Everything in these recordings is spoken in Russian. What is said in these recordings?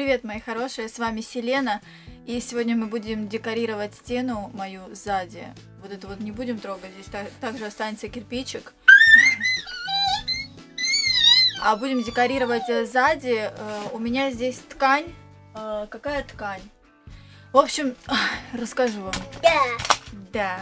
Привет, мои хорошие, с вами Селена, и сегодня мы будем декорировать стену мою сзади. Вот это вот не будем трогать, здесь также останется кирпичик. А будем декорировать сзади. У меня здесь ткань. Какая ткань? В общем, расскажу вам. Да.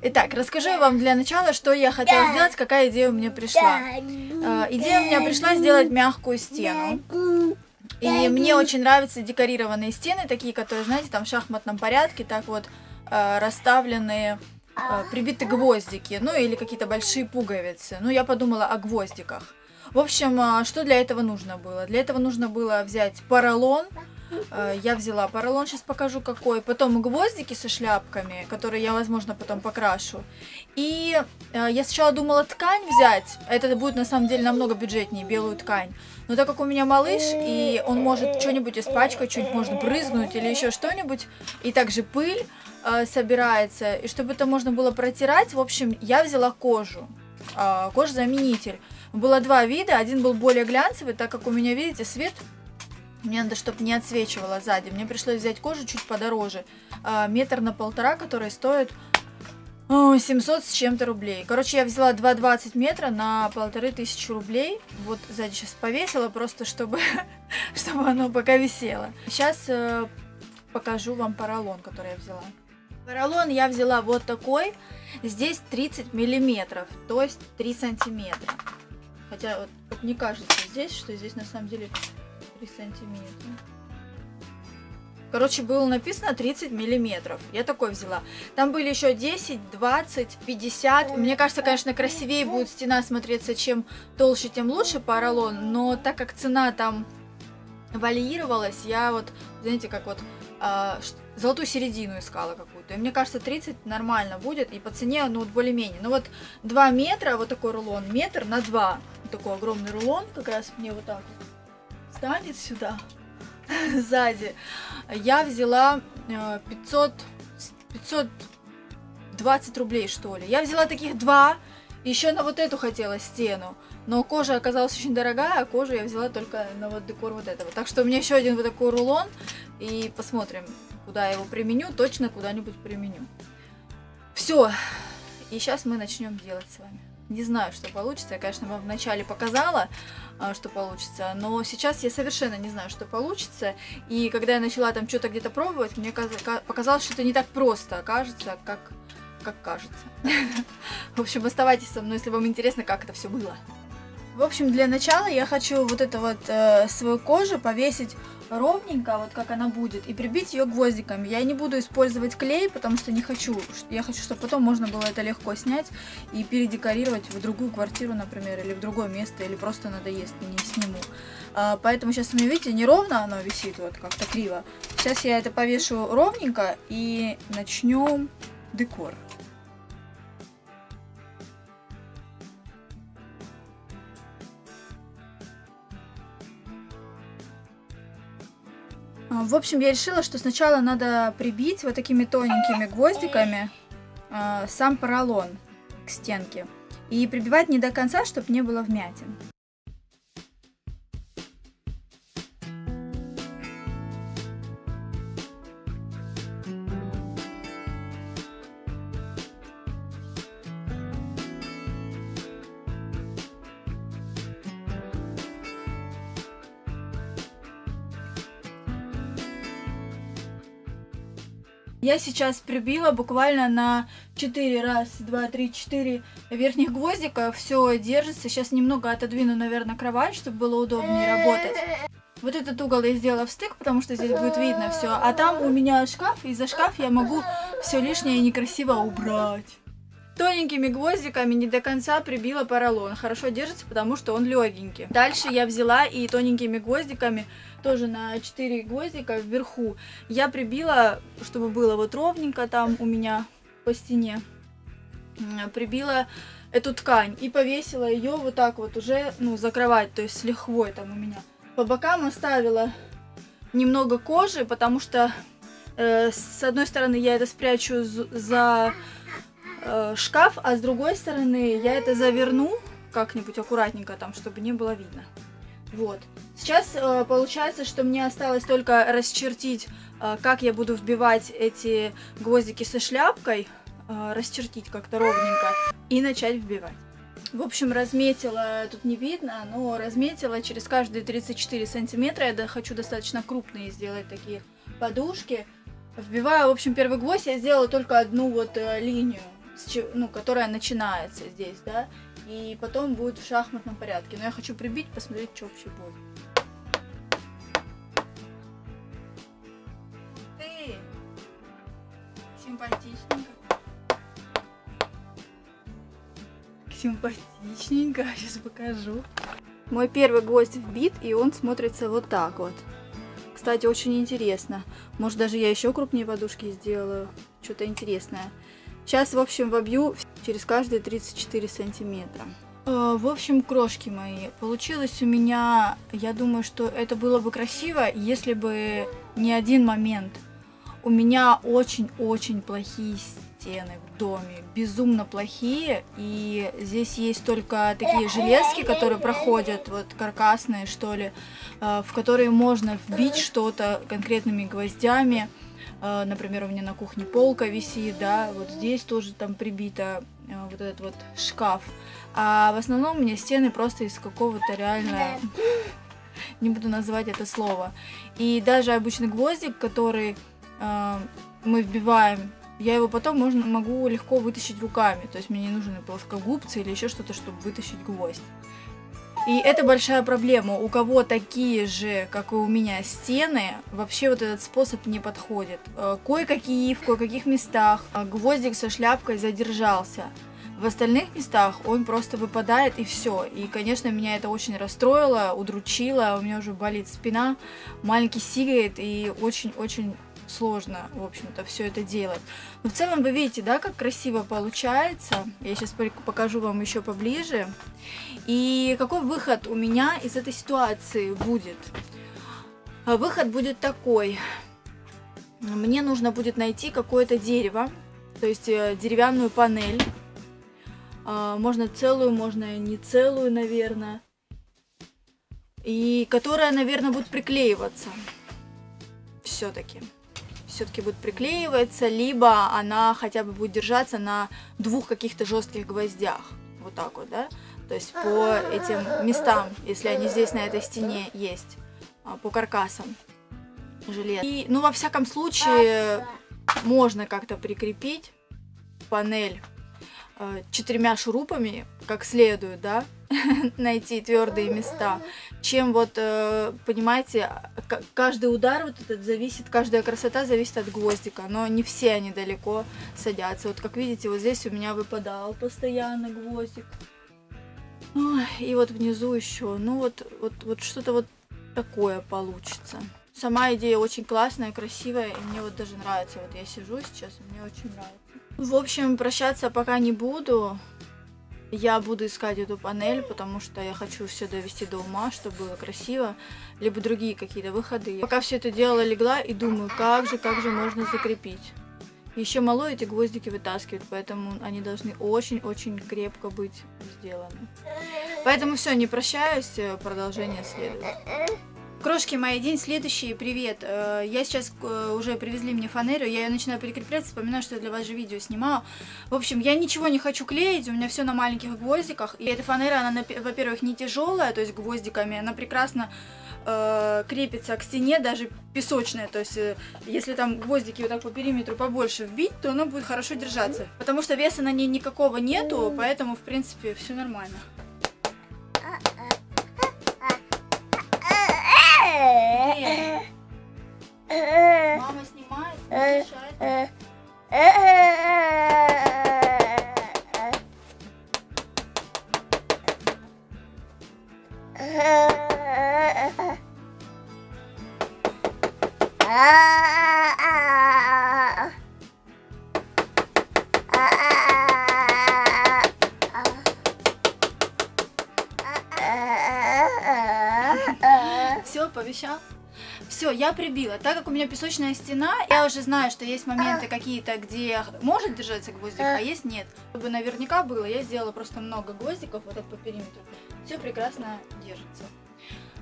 Итак, расскажу вам для начала, что я хотела сделать, какая идея у меня пришла. Идея у меня пришла сделать мягкую стену. И мне очень нравятся декорированные стены, такие, которые, знаете, там в шахматном порядке, так вот расставленные, прибиты гвоздики, ну или какие-то большие пуговицы. Ну, я подумала о гвоздиках. В общем, что для этого нужно было? Для этого нужно было взять поролон. Я взяла поролон, сейчас покажу какой. Потом гвоздики со шляпками, которые я, возможно, потом покрашу. И я сначала думала ткань взять. Это будет, на самом деле, намного бюджетнее, белую ткань. Но так как у меня малыш, и он может что-нибудь испачкать, что-нибудь может брызнуть или еще что-нибудь. И также пыль собирается. И чтобы это можно было протирать, в общем, я взяла кожу. Кожзаменитель. Было два вида. Один был более глянцевый, так как у меня, видите, свет... Мне надо, чтобы не отсвечивало сзади. Мне пришлось взять кожу чуть подороже. 1,5 метра, которая стоит 700 с чем-то рублей. Короче, я взяла 2,20 метра на 1500 рублей. Вот сзади сейчас повесила, просто чтобы оно пока висело. Сейчас покажу вам поролон, который я взяла. Поролон я взяла вот такой. Здесь 30 миллиметров, то есть 3 сантиметра. Хотя вот не кажется здесь, что здесь на самом деле... сантиметра. Короче, было написано 30 миллиметров. Я такой взяла. Там были еще 10, 20, 50. Мне кажется, конечно, красивее будет стена смотреться, чем толще, тем лучше поролон. Но так как цена там варьировалась, я вот, знаете, как вот золотую середину искала какую-то. И мне кажется, 30 нормально будет. И по цене, ну, вот более-менее. Ну, вот 2 метра, вот такой рулон, 1 на 2. Вот такой огромный рулон, как раз мне вот так вот станет сюда сзади. Я взяла 520 рублей, что ли. Я взяла таких два, еще на вот эту хотела стену, но кожа оказалась очень дорогая, а кожу я взяла только на вот декор вот этого. Так что у меня еще один вот такой рулон, и посмотрим, куда я его применю. Точно куда-нибудь применю. Все, и сейчас мы начнем делать с вами. Не знаю, что получится. Я, конечно, вам вначале показала, что получится, но сейчас я совершенно не знаю, что получится. И когда я начала там что-то где-то пробовать, мне показалось, что это не так просто окажется, как кажется. В общем, оставайтесь со мной, если вам интересно, как это все было. В общем, для начала я хочу вот эту вот свою кожу повесить ровненько, вот как она будет, и прибить ее гвоздиками. Я не буду использовать клей, потому что не хочу. Я хочу, чтобы потом можно было это легко снять и передекорировать в другую квартиру, например, или в другое место, или просто надоест, не сниму. Поэтому сейчас у меня, видите, неровно оно висит, вот как-то криво. Сейчас я это повешу ровненько и начнем декор. В общем, я решила, что сначала надо прибить вот такими тоненькими гвоздиками сам поролон к стенке. И прибивать не до конца, чтобы не было вмятин. Я сейчас прибила буквально на 4, раз, 2, 3, 4 верхних гвоздика. Все держится. Сейчас немного отодвину, наверное, кровать, чтобы было удобнее работать. Вот этот угол я сделала встык, потому что здесь будет видно все. А там у меня шкаф, и за шкаф я могу все лишнее и некрасиво убрать. Тоненькими гвоздиками не до конца прибила поролон. Хорошо держится, потому что он легенький. Дальше я взяла и тоненькими гвоздиками, тоже на 4 гвоздика вверху, я прибила, чтобы было вот ровненько там у меня по стене. Прибила эту ткань и повесила ее вот так вот уже, ну, за кровать, то есть с лихвой там у меня. По бокам оставила немного кожи, потому что с одной стороны я это спрячу за... шкаф, а с другой стороны я это заверну как-нибудь аккуратненько там, чтобы не было видно. Вот. Сейчас получается, что мне осталось только расчертить, как я буду вбивать эти гвоздики со шляпкой, расчертить как-то ровненько и начать вбивать. В общем, разметила, тут не видно, но разметила через каждые 34 сантиметра. Я хочу достаточно крупные сделать такие подушки. Вбиваю, в общем, первый гвоздь, я сделала только одну вот линию, ну, которая начинается здесь, да, и потом будет в шахматном порядке. Но я хочу прибить, посмотреть, что вообще будет. Ух ты! Симпатичненько. Симпатичненько, сейчас покажу. Мой первый гвоздь вбит, и он смотрится вот так вот. Кстати, очень интересно. Может, даже я еще крупнее подушки сделаю. Что-то интересное. Сейчас, в общем, вобью через каждые 34 сантиметра. В общем, крошки мои. Получилось у меня... Я думаю, что это было бы красиво, если бы не один момент. У меня очень-очень плохие стены в доме. Безумно плохие. И здесь есть только такие железки, которые проходят, вот каркасные, что ли, в которые можно вбить что-то конкретными гвоздями. Например, у меня на кухне полка висит, да, вот здесь тоже там прибито вот этот вот шкаф. А в основном у меня стены просто из какого-то реально... Не буду называть это слово. И даже обычный гвоздик, который мы вбиваем, я его потом могу легко вытащить руками. То есть мне не нужны плоскогубцы или еще что-то, чтобы вытащить гвоздь. И это большая проблема. У кого такие же, как и у меня, стены, вообще вот этот способ не подходит. Кое-какие, в кое-каких местах гвоздик со шляпкой задержался. В остальных местах он просто выпадает, и все. И, конечно, меня это очень расстроило, удручило. У меня уже болит спина, маленький сигает, и очень-очень сложно, в общем-то, все это делать. Но в целом вы видите, да, как красиво получается. Я сейчас покажу вам еще поближе. И какой выход у меня из этой ситуации будет? Выход будет такой. Мне нужно будет найти какое-то дерево, то есть деревянную панель. Можно целую, можно не целую, наверное. И которая, наверное, будет приклеиваться. Все-таки будет приклеиваться, либо она хотя бы будет держаться на двух каких-то жестких гвоздях. Вот так вот, да? То есть по этим местам, если они здесь на этой стене есть, по каркасам желез. И, ну, во всяком случае, можно как-то прикрепить панель четырьмя шурупами, как следует, да, найти твердые места, чем вот, понимаете, каждый удар вот этот зависит, каждая красота зависит от гвоздика, но не все они далеко садятся. Вот как видите, вот здесь у меня выпадал постоянно гвоздик. Ой, и вот внизу еще, ну вот что-то вот такое получится. Сама идея очень классная, красивая, и мне вот даже нравится. Вот я сижу сейчас, и мне очень нравится. В общем, прощаться пока не буду. Я буду искать эту панель, потому что я хочу все довести до ума, чтобы было красиво, либо другие какие-то выходы. Я пока все это делала, легла и думаю, как же можно закрепить. Еще мало эти гвоздики вытаскивают, поэтому они должны очень-очень крепко быть сделаны. Поэтому все, не прощаюсь, продолжение следует. Крошки мои, день следующий, привет. Я сейчас уже привезли мне фанерию, я ее начинаю перекреплять, вспоминаю, что я для вас же видео снимаю. В общем, я ничего не хочу клеить, у меня все на маленьких гвоздиках. И эта фанера, она, во-первых, не тяжелая, то есть гвоздиками, она прекрасно крепится к стене, даже песочная. То есть, если там гвоздики вот так по периметру побольше вбить, то она будет хорошо держаться. Потому что веса на ней никакого нету, поэтому, в принципе, все нормально. Мама снимает, мешает. Все, пообещал? Все, я прибила. Так как у меня песочная стена, я уже знаю, что есть моменты какие-то, где может держаться гвоздик, а есть нет. Чтобы наверняка было, я сделала просто много гвоздиков вот так по периметру. Все прекрасно держится.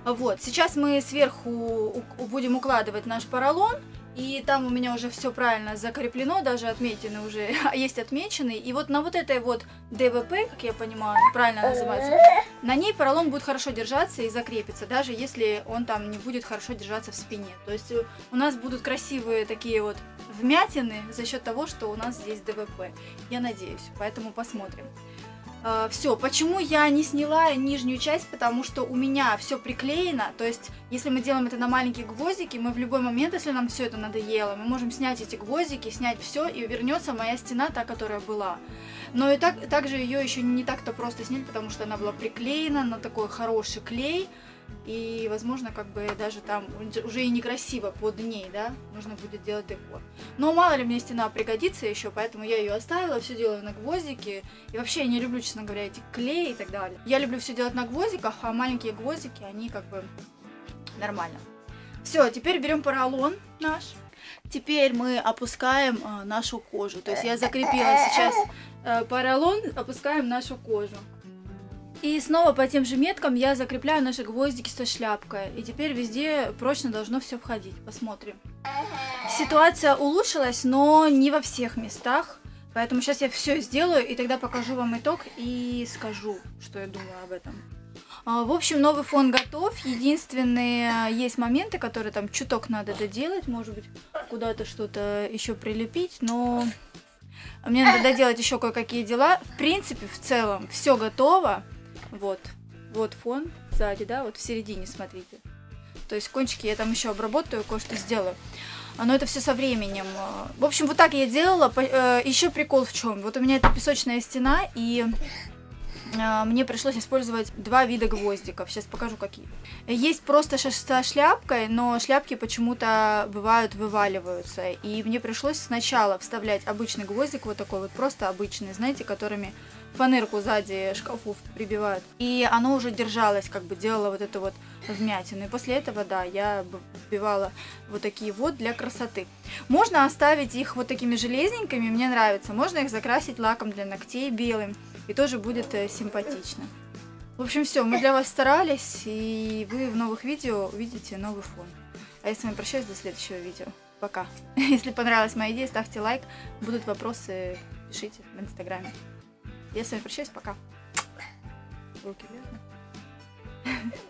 Вот, сейчас мы сверху будем укладывать наш поролон, и там у меня уже все правильно закреплено, даже отметины уже есть отмеченные. И вот на вот этой вот ДВП, как я понимаю, правильно называется, на ней поролон будет хорошо держаться и закрепится, даже если он там не будет хорошо держаться в спине. То есть у нас будут красивые такие вот вмятины за счет того, что у нас здесь ДВП, я надеюсь, поэтому посмотрим. Все, почему я не сняла нижнюю часть, потому что у меня все приклеено, то есть если мы делаем это на маленькие гвоздики, мы в любой момент, если нам все это надоело, мы можем снять эти гвоздики, снять все, и вернется моя стена, та, которая была. Но и также ее еще не так-то просто снять, потому что она была приклеена на такой хороший клей, и возможно как бы даже там уже и некрасиво под ней, да, нужно будет делать декор. Но мало ли мне стена пригодится еще, поэтому я ее оставила, все делаю на гвоздике. И вообще я не люблю, честно говоря, эти клеи и так далее. Я люблю все делать на гвоздиках, а маленькие гвоздики, они как бы нормально. Все, теперь берем поролон наш. Теперь мы опускаем нашу кожу. То есть я закрепила сейчас поролон, опускаем нашу кожу. И снова по тем же меткам я закрепляю наши гвоздики со шляпкой. И теперь везде прочно должно все входить. Посмотрим. Ситуация улучшилась, но не во всех местах. Поэтому сейчас я все сделаю, и тогда покажу вам итог и скажу, что я думаю об этом. В общем, новый фон готов. Единственные есть моменты, которые там чуток надо доделать. Может быть, куда-то что-то еще прилепить, но... Мне надо доделать еще кое-какие дела. В принципе, в целом, все готово. Вот, вот фон сзади, да, вот в середине, смотрите. То есть кончики я там еще обработаю, кое-что сделаю. Но это все со временем. В общем, вот так я делала. Еще прикол в чем? Вот у меня это песочная стена, и мне пришлось использовать два вида гвоздиков. Сейчас покажу, какие. Есть просто со шляпкой, но шляпки почему-то бывают вываливаются. И мне пришлось сначала вставлять обычный гвоздик, вот такой вот, просто обычный, знаете, которыми... фанерку сзади шкафов прибивают. И оно уже держалось, как бы делало вот эту вот вмятину. И после этого, да, я вбивала вот такие вот для красоты. Можно оставить их вот такими железненькими, мне нравится. Можно их закрасить лаком для ногтей белым. И тоже будет симпатично. В общем, все, мы для вас старались. И вы в новых видео увидите новый фон. А я с вами прощаюсь до следующего видео. Пока. Если понравилась моя идея, ставьте лайк. Будут вопросы, пишите в Инстаграме. Я с вами прощаюсь, пока. Руки вверх.